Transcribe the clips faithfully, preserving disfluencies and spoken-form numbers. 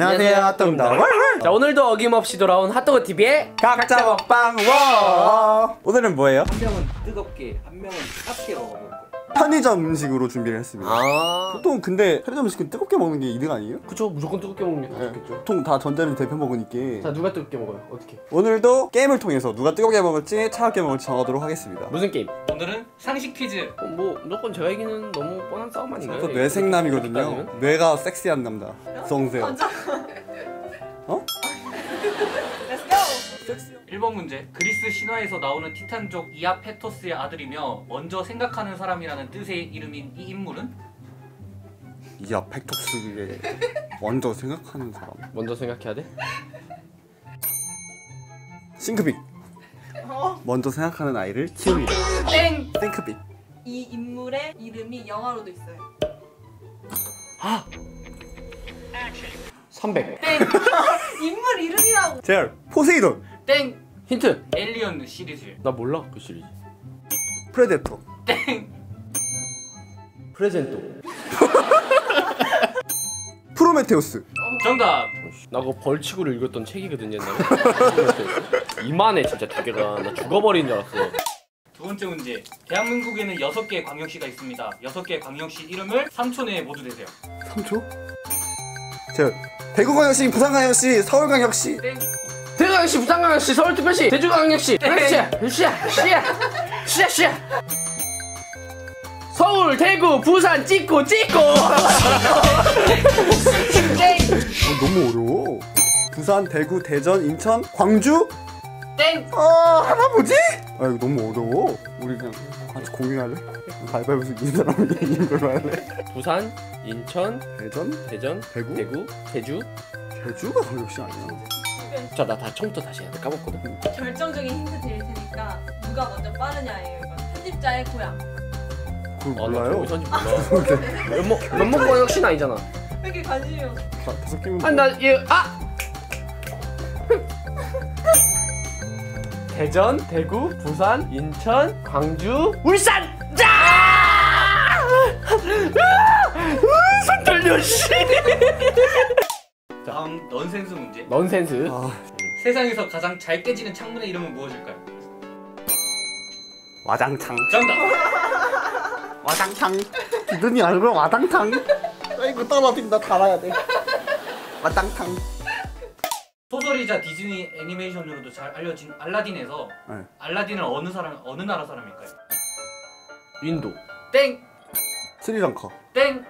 안녕하세요, 핫도그입니다. 자, 오늘도 어김없이 돌아온 핫도그 티비의 각자 먹방 워. 오늘은 뭐예요? 한 명은 뜨겁게, 한 명은 따뜻하게 먹어볼 거예요. 편의점 음식으로 준비를 했습니다. 아 보통 근데 편의점 음식은 뜨겁게 먹는 게 이득 아니에요? 그쵸, 무조건 뜨겁게 먹는 게 다 좋겠죠. 네. 보통 다 전자레인지 대표 먹으니까. 자, 누가 뜨겁게 먹어요? 어떻게? 오늘도 게임을 통해서 누가 뜨겁게 먹을지 차갑게 먹을지 정하도록 하겠습니다. 무슨 게임? 오늘은 상식 퀴즈. 어, 뭐 무조건 저 얘기는 너무 뻔한 싸움 아닌가요? 저 뇌생남이거든요. 뇌가 섹시한 남자 정재열. 어? 일 번 문제. 그리스 신화에서 나오는 티탄족 이아페토스의 아들이며 먼저 생각하는 사람이라는 뜻의 이름인 이 인물은? 이아페토스의 먼저 생각하는 사람. 먼저 생각해야 돼? 싱크빅. 어? 먼저 생각하는 아이를 키웁니다. 땡! 싱크빅. 이 인물의 이름이 영어로도 있어요. 아! 삼백. 땡! 인물 이름이라고. 제일 포세이돈. 땡. 힌트. 엘리언 시리즈. 나 몰라 그 시리즈. 프레데터. 땡. 프레젠토. 프로메테우스. 정답. 나 그거 벌칙으로 읽었던 책이거든 옛날에. 이만해 진짜 대개가. 나 죽어버린 줄 알았어. 두 번째 문제. 대한민국에는 여섯 개의 광역시가 있습니다. 여섯 개의 광역시 이름을 삼 초 내에 모두 대세요. 삼 초? 제 대구광역시, 부산광역시, 서울광역시. 땡. 대구광역시, 부산광역시, 서울특별시, 대구광역시. 시야, 시야, 시야, 시야, 시야. 서울, 대구, 부산, 찍고, 찍고. 땡. 어, 너무 어려워. 부산, 대구, 대전, 인천, 광주. 땡. 어, 하나 뭐지? 아 이거 너무 어려워. 우리 그냥 같이 공유할래? 가위바위보에서 이긴 사람이 이긴 걸로 할래? 부산, 인천, 대전, 대전, 대구, 대구, 대주. 대주가 광역시 아니야? 자, 나 다 처음부터 다시 해야 돼. 까먹거든. 결정적인 힌트 드릴 테니까 누가 먼저 빠르냐예요. 편집자의 고향. 그걸 아, 몰라요? 면목 광역시 아니잖아. 왜 이렇게 관심이 없어? 다섯 개면. 아, 나 얘 아. 대전, 대구, 부산, 인천, 광주, 울산! 야! 울산 돌려 씨! 다음 넌센스 문제. 넌센스. 아... 세상에서 가장 잘 깨지는 창문의 이름은 무엇일까요? 와장창. 정답. 와장창. 기둥이 아니고 와장창. 이거 떨어지면 나 달아야 돼. 와장창. 소설이자 디즈니 애니메이션으로도 잘 알려진 알라딘에서 네. 알라딘은 어느 사람 어느 나라 사람일까요? 인도. 땡. 스리랑카. 땡.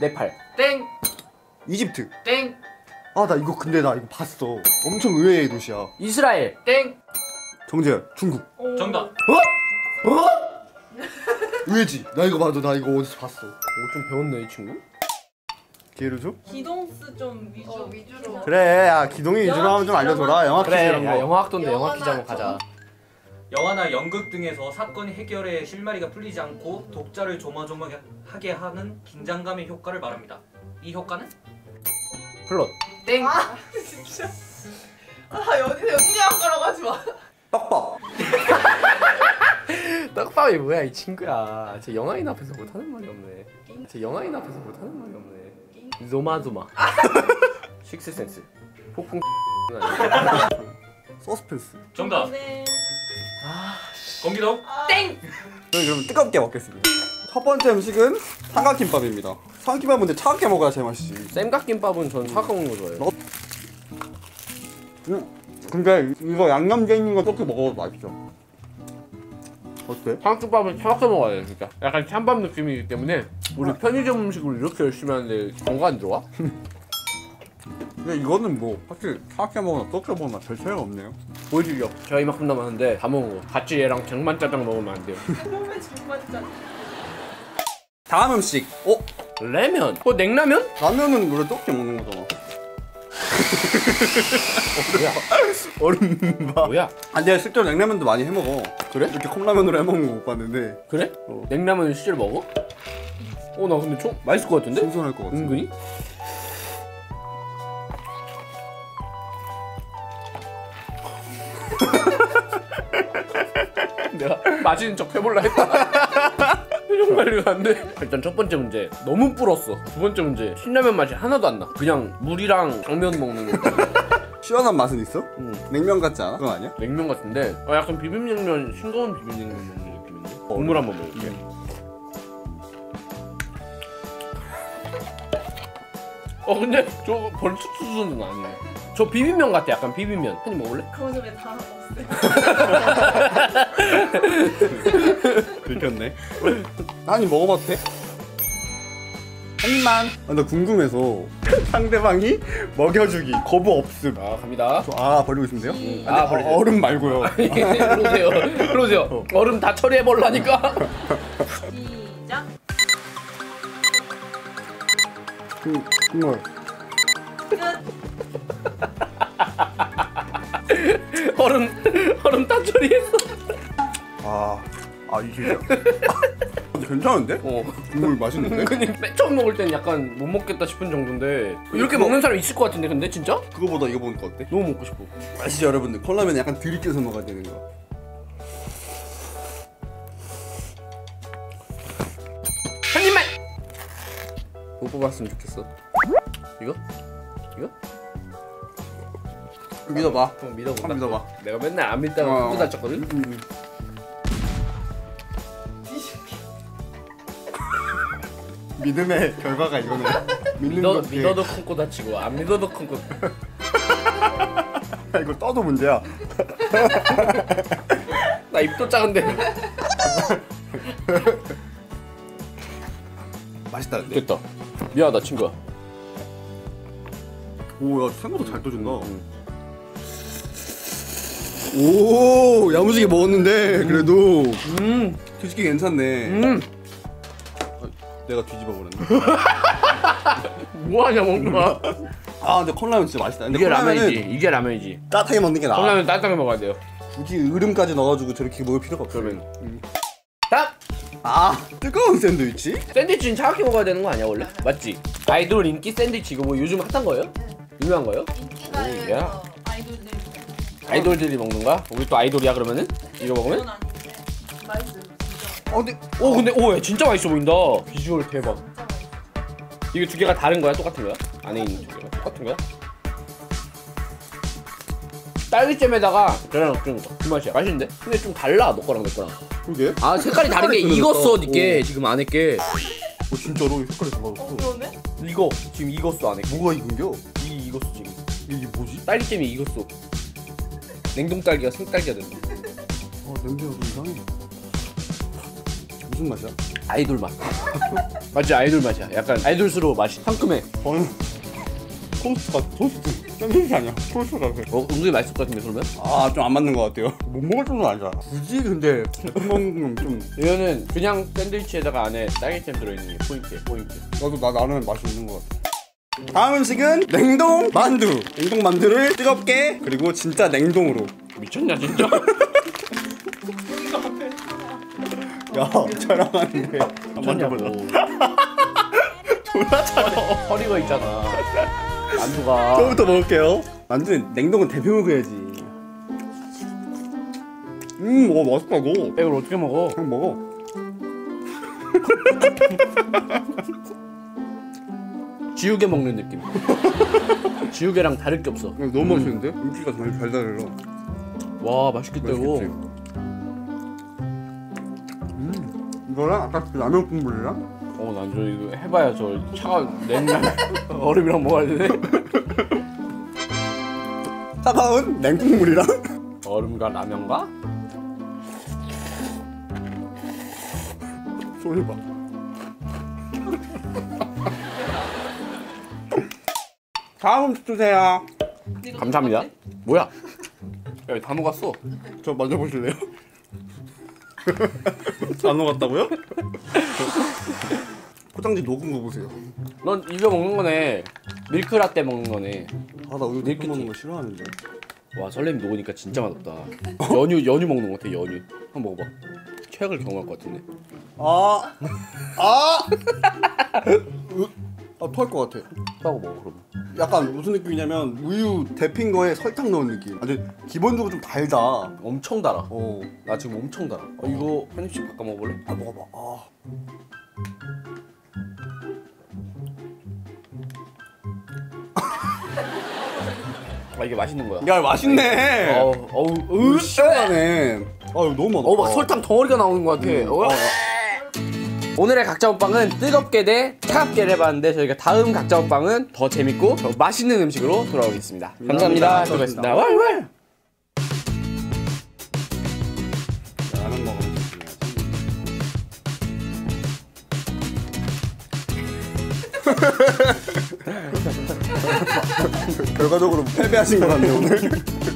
네팔. 땡. 이집트. 땡. 아 나 이거 근데 나 이거 봤어. 엄청 의외의 도시야. 이스라엘. 땡. 정재열. 중국. 오. 정답. 어? 어? 의외지. 나 이거 봐도 나 이거 어디서 봤어. 오, 좀 배웠네 이 친구. 기회를 줘? 기동스 좀 위주, 어, 위주로. 그래, 야 기동이 위주로 하면 좀 알려줘라. 영화 퀴즈 이런 거. 영화학도인데 영화 퀴즈 한번 가자. 영화나 연극 등에서 사건 해결에 실마리가 풀리지 않고 독자를 조마조마하게 하는 긴장감의 효과를 말합니다. 이 효과는? 플롯. 땡. 아 진짜. 아 어디서 연기한 거라고 하지 마. 떡밥. 떡밥이 뭐야 이 친구야. 제 영화인 앞에서 못하는 말이 없네. 제 영화인 앞에서 못하는 말이 없네. 조마조마. 식스센스. 폭풍. 서스펜스. 정답. 아, 공기동. 아. 땡. 저는 그럼 뜨겁게 먹겠습니다. 첫 번째 음식은 삼각김밥입니다. 삼각김밥은 근데 차갑게 먹어야 제맛이지. 쌤각김밥은 전 차가운 거 좋아해요. 너... 음, 근데 이거 양념돼 있는 거 그렇게 먹어도 맛있죠. 어때? 삼각김밥은 차갑게 먹어야 돼 진짜. 약간 찬밥 느낌이기 때문에. 우리 편의점 음식을 이렇게 열심히 하는데 광고 안 들어와? 근데 이거는 뭐 사실 차갑게 먹으나 떡게 먹으나 별 차이가 없네요. 보여주기요. 제가 이만큼 남았는데 다 먹은 거. 같이 얘랑 장만짜장 먹으면 안 돼요. 몸에 장만짜장. 다음 음식. 어? 라면. 어 냉라면? 라면은 원래 떡게 먹는 거잖아. 얼음밥. 뭐야? 아 내가 실제로 냉라면도 많이 해 먹어. 그래? 이렇게 컵라면으로 해 먹는 거 못 봤는데. 그래? 어. 냉라면을 실제로 먹어? 어 나 근데 좀 맛있을 것 같은데? 신선할 것 같아. 은근히? 내가 맛있는 척 해볼라 했다. 설명 관리가 안 돼. 일단 첫 번째 문제 너무 불었어. 두 번째 문제 신라면 맛이 하나도 안 나. 그냥 물이랑 당면 먹는 거. 시원한 맛은 있어? 응. 냉면 같지 않아? 그건 아니야? 냉면 같은데 아, 약간 비빔냉면, 싱거운 비빔냉면 먹는 느낌인데? 어, 국물 한번 먹을게. 음. 어 근데 저 벌칙 수준은 아니에요. 저 비빔면 같아. 약간 비빔면. 한 입 먹을래? 그거는 왜 다 먹었어요? 들켰네. 아니 먹어봐도 돼? 한 입만. 아, 나 궁금해서 상대방이 먹여주기 거부 없음. 아 갑니다. 저, 아 버리고 있으면 돼요? 음. 아, 아 버리세요. 얼음 말고요. 아니 그러세요. 그러세요. 어. 얼음 다 처리해버리라니까. 시작. 음, 음. 끝. 얼음 얼음 다 처리했어. 아, 아 이게 괜찮은데? 어. 국물 맛있는데? 맨 처음 먹을 땐 약간 못 먹겠다 싶은 정도인데 이렇게 그거... 먹는 사람 있을 것 같은데 근데 진짜? 그거보다 이거 보니까 어때? 너무 먹고 싶어. 아시죠 여러분들? 컵라면 약간 들이켜서 먹어야 되는 거. 한 입만! 못 뽑았으면 좋겠어. 이거? 이거? 믿어봐. 어, 믿어봐. 믿어봐. 내가 맨날 안 믿다가 후고 다쳤거든? 음. 믿음의 결과가 이거네. 믿는 믿어, 믿어도 큰 꼬 다치고 안 믿어도 큰 꼬. 이거 떠도 문제야. 나 입도 작은데. 맛있다는데. 됐다. 미안하다 친구야. 오, 야 생각보다 잘 떠준다. 음. 오, 야무지게 먹었는데 그래도. 음, 솔직히 괜찮네. 음. 내가 뒤집어 버렸네. 뭐하냐 먹는거야. 아 근데 컵라면 진짜 맛있다. 근데 이게 라면이지. 이게 라면이지. 따뜻하게 먹는 게 나아. 컵라면 따뜻하게 먹어야 돼요. 굳이 으름까지 넣어가지고 저렇게 먹을 필요가 없어. 그러면 음. 딱! 아 뜨거운 샌드위치? 샌드위치는 차갑게 먹어야 되는 거 아니야 원래? 맞지? 아이돌 인기 샌드위치 이거 뭐 요즘 핫한 거예요? 유명한 거예요? 인기가 돼서 아이돌들이 아이돌들이 먹는가? 우리 또 아이돌이야 그러면은? 이거 먹으면? 맛있어. 어 근데 오 근데 오 진짜 맛있어 보인다. 비주얼 대박. 이게 두 개가 다른 거야? 똑같은 거야? 안에 있는 두 개가 똑같은 거야? 딸기잼에다가 계란 얹는 거. 그 맛이야. 맛있는데? 근데 좀 달라 너 거랑 내 거랑. 그게? 아 색깔이 다른 게 익었어 니께 지금 안에 게. 어 진짜로 색깔이 달라졌어. 어 그러네? 이거 지금 익었어 안에. 뭐가 익은겨? 이게 익었어 지금. 이게 뭐지? 딸기잼이 익었어. 냉동 딸기가 생딸기가 된다. 아 냄새가 좀 이상해. 무슨 맛이야? 아이돌 맛. 맞지? 아이돌 맛이야. 약간 아이돌스러워 맛이. 상큼해. 저는 토스트가 토스트. 샌드위치 아니야. 토스트가 그래. 어? 은근히 맛있을 것 같은데 그러면? 아 좀 안 맞는 것 같아요. 못 먹을 정도는 아니잖아. 굳이 근데 먹는 좀. 이거는 그냥 샌드위치에다가 안에 딸기잼 들어있는 게 포인트야. 포인트. 나도 나 나름 맛이 있는 것 같아. 다음 음식은 냉동 만두. 냉동 만두를 뜨겁게 그리고 진짜 냉동으로. 미쳤냐 진짜? 야, 자랑하는데 만져볼라. 졸라 차가워. 허리가 있잖아 만두가. 저부터 먹을게요. 만두는 냉동은 데펴 먹어야지. 음, 와 맛있다고. 이걸 어떻게 먹어? 그냥 먹어. 지우개 먹는 느낌. 지우개랑 다를 게 없어. 너무 음. 맛있는데? 음기가 정말 달달해라. 와, 맛있겠다 이거. 이거랑 아까 그 라면 국물이랑? 어 난 저 이거 해봐야 저 차가운 냉면 얼음이랑 먹어야 되네? 차가운 냉국물이랑? 얼음과 라면과? 소리 봐. 다음 음식 주세요. 감사합니다. 뭐야? 야 다 녹았어. 저 만져보실래요? 다 녹았다고요? 포장지 녹은 거 보세요. 넌 이거 먹는 거네. 밀크라떼 먹는 거네. 아 나 우유 밀크 먹는 거 싫어하는데. 와 설렘이 녹으니까 진짜 맛없다. 연유 연유 먹는 거 같아 연유. 한번 먹어봐. 최악을 경험할 것 같은데. 아 아 아 토할 것 같아. 토하고 먹어 그럼. 약간 무슨 느낌이냐면 우유 데핀 거에 설탕 넣은 느낌. 아니 기본적으로 좀 달다. 엄청 달아. 어. 나 지금 엄청 달아. 어. 아, 이거 한 입씩 바꿔 먹어볼래? 아 먹어봐. 아. 아, 이게 맛있는 거야. 야, 맛있네. 어우, 어우, 시원하네. 아유, 너무 많아. 어, 막 어. 설탕 덩어리가 나오는 것 같아. 음. 어. 오늘의 각자먹방은 뜨겁게 대 차갑게를 해봤는데, 저희가 다음 각자먹방은 더 재밌고 더 맛있는 음식으로 돌아오겠습니다. 감사합니다. 수고하셨습니다. 왈왈. 라면 먹으면 조심해야지. 결과적으로 패배하신 것 같네, 오늘.